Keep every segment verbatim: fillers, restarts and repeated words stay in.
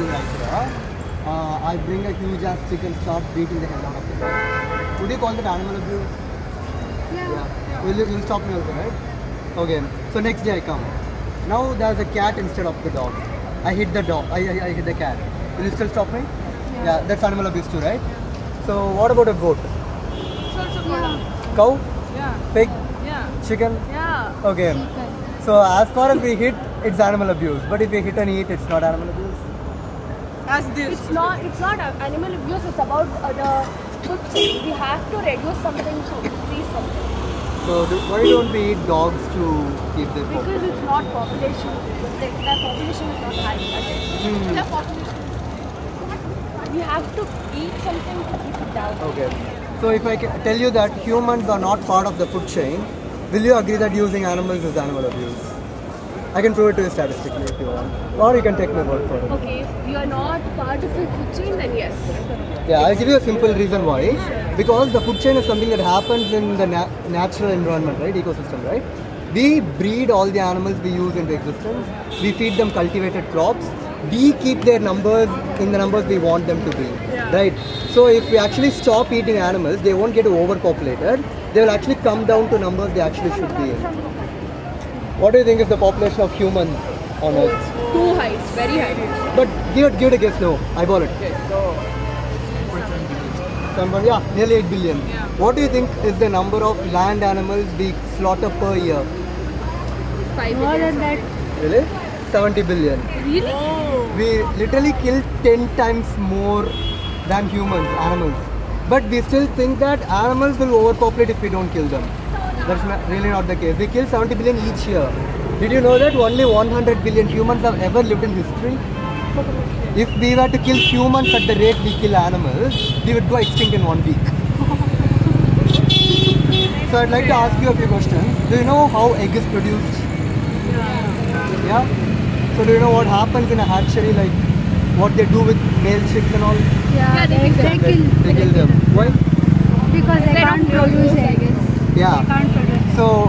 everything right here. Uh, I bring a huge ass chicken, stop beating the hell out of it. Would you call that animal abuse? Yeah. yeah. Will you, you'll stop me also, right? Okay. So next day I come. Now there's a cat instead of the dog. I hit the dog. I, I, I hit the cat. Will you still stop me? Yeah. yeah. That's animal abuse too, right? So what about a goat? Yeah. Cow? Yeah. Pig? Yeah. Chicken? Yeah. Okay. Chicken. So as far as we hit, it's animal abuse. But if we hit and eat, it's not animal abuse. As this. It's not. It's not animal abuse. It's about uh, the food chain. We have to reduce something to increase something. So do, why don't we eat dogs to keep their? Because population? It's not population. The, their population is not high. Hmm. Their population. We have to eat something to keep it down. Okay. So if I can tell you that humans are not part of the food chain. Will you agree that using animals is animal abuse? I can prove it to you statistically if you want. Or you can take my word for it. Okay, if you are not part of the food chain, then yes. Yeah, I'll give you a simple reason why. Because the food chain is something that happens in the na natural environment, right? Ecosystem, right? We breed all the animals we use into existence. We feed them cultivated crops. We keep their numbers in the numbers we want them to be, yeah. right? So if we actually stop eating animals, they won't get overpopulated. They will actually come down to numbers they actually should be in. What do you think is the population of humans on Earth? Too high, it's very high. But give it, give it a guess now. Eyeball it. Okay, so Somebody, yeah, nearly eight billion. Yeah. What do you think is the number of land animals we slaughter per year? five billion. More than that. Really? seventy billion. Really? Oh. We literally kill ten times more than humans, animals. But we still think that animals will overpopulate if we don't kill them. That's not, really not the case. We kill seventy billion each year. Did you know that only one hundred billion humans have ever lived in history? If we were to kill humans at the rate we kill animals, we would go extinct in one week. So I'd like to ask you a few questions. Do you know how egg is produced? Yeah. So do you know what happens in a hatchery, like what they do with male chicks and all? Yeah, yeah, they, they, they, kill, they, they kill them. They kill them. Why? Because they, they can't produce eggs. Yeah. They can't produce. So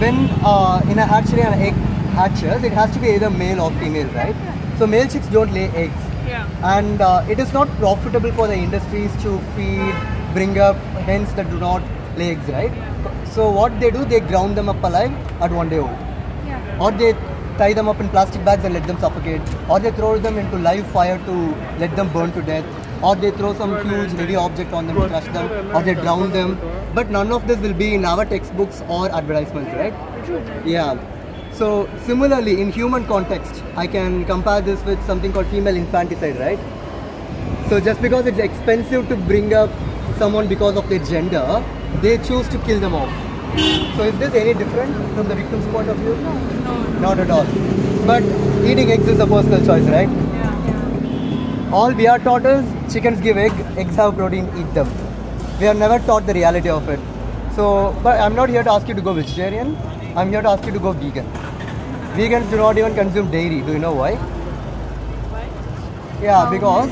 when uh, in a hatchery an egg hatches, it has to be either male or female, right? So male chicks don't lay eggs. Yeah. And uh, it is not profitable for the industries to feed, bring up hens that do not lay eggs, right? Yeah. So what they do, they ground them up alive at one day old. Yeah. Or they tie them up in plastic bags and let them suffocate, or they throw them into live fire to let them burn to death, or they throw some huge heavy object on them to crush them, or they drown them. But none of this will be in our textbooks or advertisements, right? Yeah. So similarly, in human context, I can compare this with something called female infanticide, right? So just because it's expensive to bring up someone because of their gender, they choose to kill them off. So is this any different from the victim's point of view? No, no. Not at all. But eating eggs is a personal choice, right? Yeah, yeah. All we are taught is chickens give egg, eggs have protein, eat them. We are never taught the reality of it. So, but I'm not here to ask you to go vegetarian. I'm here to ask you to go vegan. Vegans do not even consume dairy. Do you know why? Why? Yeah, because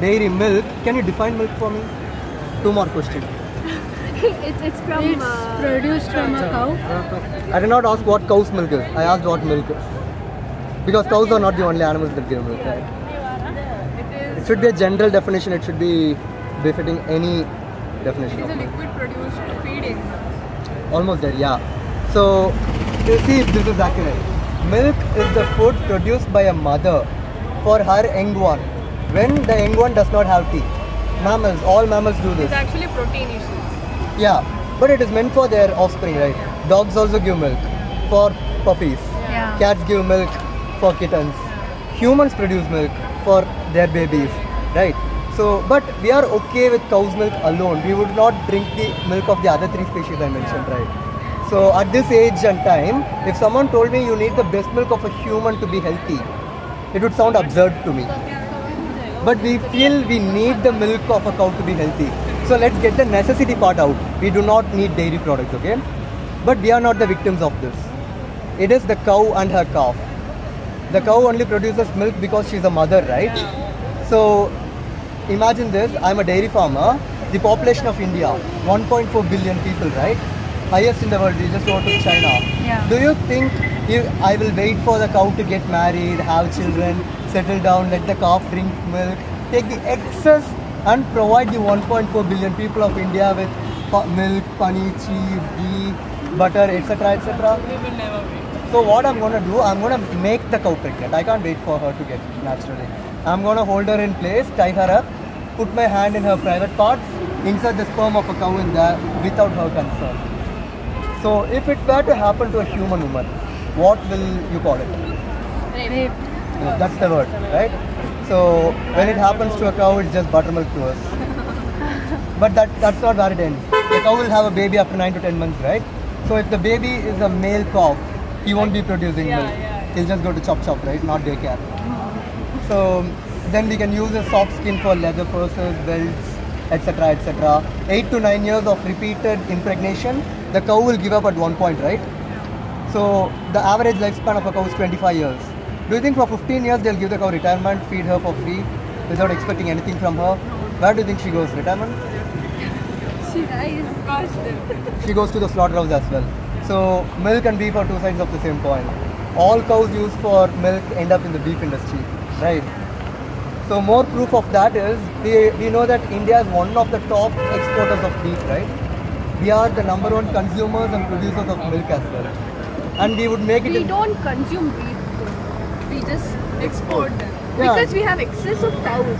dairy milk. Can you define milk for me? Two more questions. It's, it's from it's uh, produced from a cow. I did not ask what cow's milk is. I asked what milk is. Because cows are not the only animals that give milk. Right? It should be a general definition. It should be befitting any definition. It is a liquid produced to feed animals. Almost there, yeah. So, let's see if this is accurate. Milk is the food produced by a mother for her young one when the young one does not have teeth. Mammals, all mammals do this. It's actually protein issues. Yeah, but it is meant for their offspring, right? Yeah. Dogs also give milk for puppies. Yeah. Cats give milk for kittens. Humans produce milk for their babies, right? So, but we are okay with cow's milk alone. We would not drink the milk of the other three species I mentioned, yeah. right? So, at this age and time, if someone told me you need the best milk of a human to be healthy, it would sound absurd to me. But we feel we need the milk of a cow to be healthy. So let's get the necessity part out. We do not need dairy products, okay? But we are not the victims of this. It is the cow and her calf. The cow only produces milk because she's a mother, right? Yeah. So imagine this, I'm a dairy farmer. The population of India, one point four billion people, right? Highest in the world, we just go to China. Yeah. Do you think if I will wait for the cow to get married, have children, settle down, let the calf drink milk, take the excess and provide the one point four billion people of India with milk, paneer, cheese, ghee, butter, etc, et cetera. We will never wait. So what I'm going to do, I'm going to make the cow pregnant. I can't wait for her to get naturally. I'm going to hold her in place, tie her up, put my hand in her private parts, insert the sperm of a cow in there without her consent. So if it were to happen to a human woman, what will you call it? Rape. No, that's the word, right? So when it happens to a cow, it's just buttermilk to us. But that, that's not where it ends. The cow will have a baby after nine to ten months, right? So if the baby is a male calf, he won't be producing yeah, milk. Yeah, yeah. He'll just go to chop chop, right? Not daycare. So then we can use a soft skin for leather purses, belts, etc, et cetera. eight to nine years of repeated impregnation, the cow will give up at one point, right? So the average lifespan of a cow is twenty-five years. Do you think for fifteen years they'll give the cow retirement, feed her for free without expecting anything from her? Where do you think she goes? Retirement? She dies. Gosh. She goes to the slaughterhouse as well. So milk and beef are two sides of the same coin. All cows used for milk end up in the beef industry, right? So more proof of that is we, we know that India is one of the top exporters of beef, right? We are the number one consumers and producers of milk as well. And we would make it. We don't consume beef though. We just export them. Yeah. Because we have excess of cows.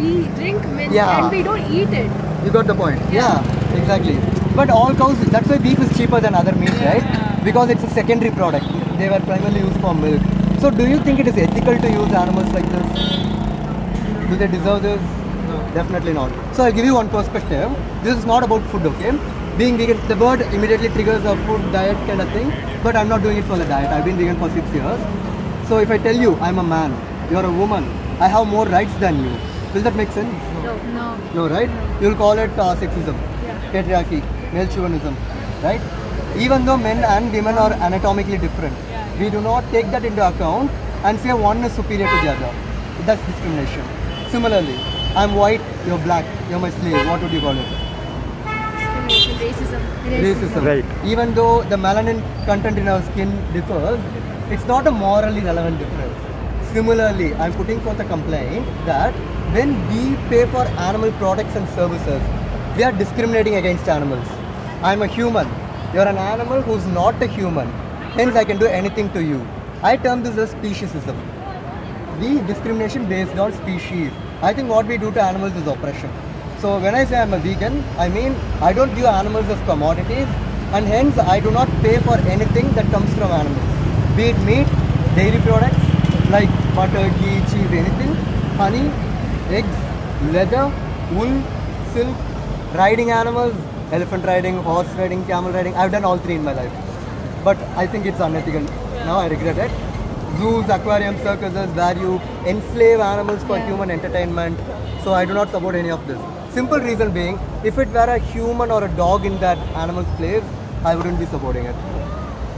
We drink milk yeah. and we don't eat it. You got the point. Yeah. yeah, exactly. But all cows, that's why beef is cheaper than other meat, yeah. right? Because it's a secondary product. They were primarily used for milk. So do you think it is ethical to use animals like this? Do they deserve this? No. Definitely not. So I'll give you one perspective. This is not about food, okay? Being vegan, the word immediately triggers a food diet kind of thing, but I'm not doing it for the diet. I've been vegan for six years. So if I tell you I'm a man, you're a woman, I have more rights than you. Will that make sense? No. No, no right? No. You'll call it uh, sexism, yeah. patriarchy, male chauvinism, right? Even though men and women are anatomically different, yeah, yeah. we do not take that into account and say one is superior to the other. That's discrimination. Similarly, I'm white, you're black, you're my slave. What would you call it? Racism. Racism. Racism. Right. Even though the melanin content in our skin differs, it's not a morally relevant difference. Similarly, I'm putting forth a complaint that when we pay for animal products and services, we are discriminating against animals. I'm a human. You're an animal who's not a human. Hence, I can do anything to you. I term this as speciesism. We discrimination based on species. I think what we do to animals is oppression. So when I say I'm a vegan, I mean I don't view animals as commodities and hence I do not pay for anything that comes from animals. Be it meat, dairy products like butter, ghee, cheese, anything, honey, eggs, leather, wool, silk, riding animals, elephant riding, horse riding, camel riding. I've done all three in my life. But I think it's unethical. Yeah. Now I regret it. Zoos, aquariums, circuses where you enslave animals for yeah. human entertainment. So I do not support any of this. Simple reason being, if it were a human or a dog in that animal's place, I wouldn't be supporting it.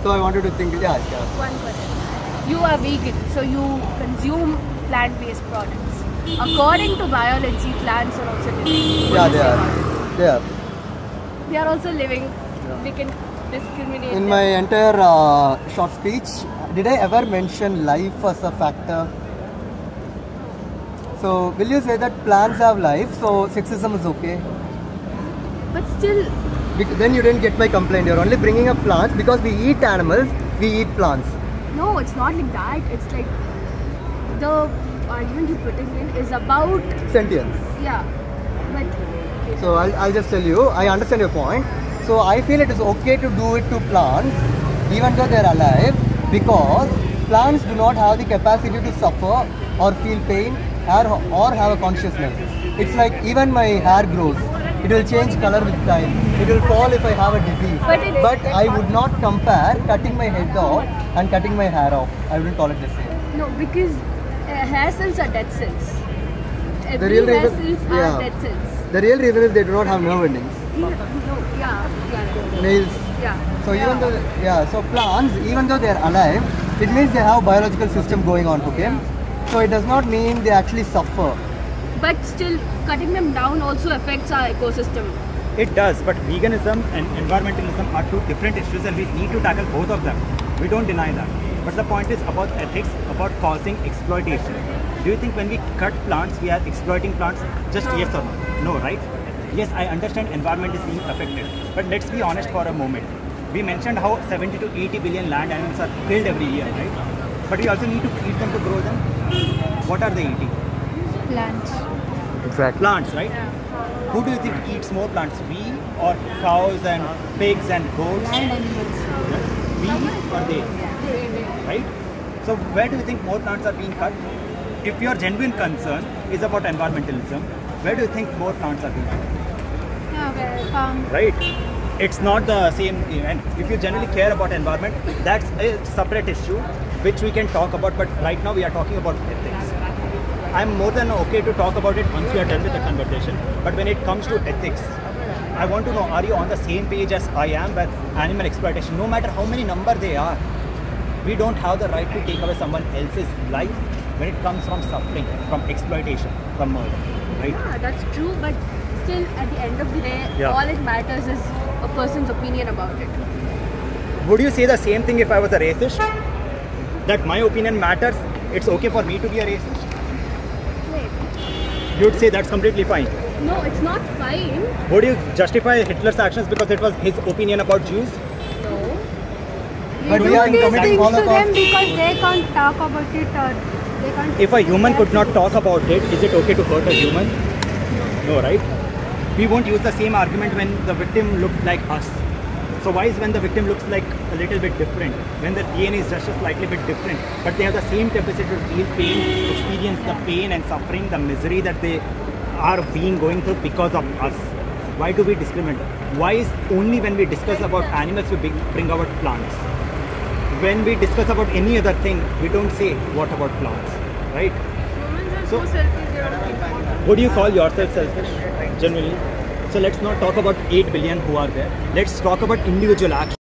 So I wanted to think, yeah, yeah. One question. You are vegan, so you consume plant-based products. According to biology, plants are also living. Yeah, they are. They are. They are also living. Yeah. We can discriminate. In them. My entire uh, short speech, did I ever mention life as a factor? So, will you say that plants have life, so sexism is okay? But still... Because then you didn't get my complaint. You're only bringing up plants because we eat animals, we eat plants. No, it's not like that. It's like... The argument you're putting in is about... Sentience. Yeah. But... So, I'll, I'll just tell you. I understand your point. So, I feel it is okay to do it to plants, even though they're alive, because plants do not have the capacity to suffer or feel pain. Or have a consciousness. It's like even my hair grows. It will change color with time. It will fall if I have a disease. But, it but it I would not compare cutting my head off and cutting my hair off. I wouldn't call it the same. No, because uh, hair cells are dead cells. Every the real hair reason, cells yeah. are dead cells. The real reason is they do not have nerve endings. No, yeah, yeah. Nails. Yeah. So yeah. even though yeah, so plants, even though they are alive, it means they have a biological system going on. Okay. So it does not mean they actually suffer. But still, cutting them down also affects our ecosystem. It does, but veganism and environmentalism are two different issues and we need to tackle both of them. We don't deny that. But the point is about ethics, about causing exploitation. Do you think when we cut plants, we are exploiting plants? Just yes or no? No, right? Yes, I understand environment is being affected. But let's be honest for a moment. We mentioned how seventy to eighty billion land animals are killed every year, right? But we also need to feed them to grow them. What are they eating? Plants. Exactly. Plants, right? Yeah. Who do you think eats more plants? We or cows and pigs and goats? Land animals. We or they? Right? So where do you think more plants are being cut? If your genuine concern is about environmentalism, where do you think more plants are being cut? Yeah, well, farm. Right. It's not the same event. If you generally care about environment, that's a separate issue which we can talk about, but right now we are talking about ethics. I'm more than okay to talk about it once we are done with the conversation, but when it comes to ethics, I want to know, are you on the same page as I am with animal exploitation? No matter how many number they are, we don't have the right to take away someone else's life when it comes from suffering, from exploitation, from murder, right? Yeah, that's true, but still at the end of the day, yeah. all it matters is a person's opinion about it. Would you say the same thing if I was a racist? That my opinion matters, it's okay for me to be a racist? Wait. You'd say that's completely fine? No, it's not fine. Would you justify Hitler's actions because it was his opinion about Jews? No. We but do we are these things to them because they can't talk about it or they can't... If a human could not talk about it, is it okay to hurt a human? No, right? We won't use the same argument when the victim looked like us. So why is when the victim looks like a little bit different, when the D N A is just a slightly bit different, but they have the same capacity to feel pain, experience the pain and suffering, the misery that they... are being going through because of us. Why do we discriminate? Why is only when we discuss about animals we bring about plants? When we discuss about any other thing, we don't say what about plants, right? Humans are so selfish. Would you call yourself selfish, generally? So let's not talk about eight billion who are there. Let's talk about individual action.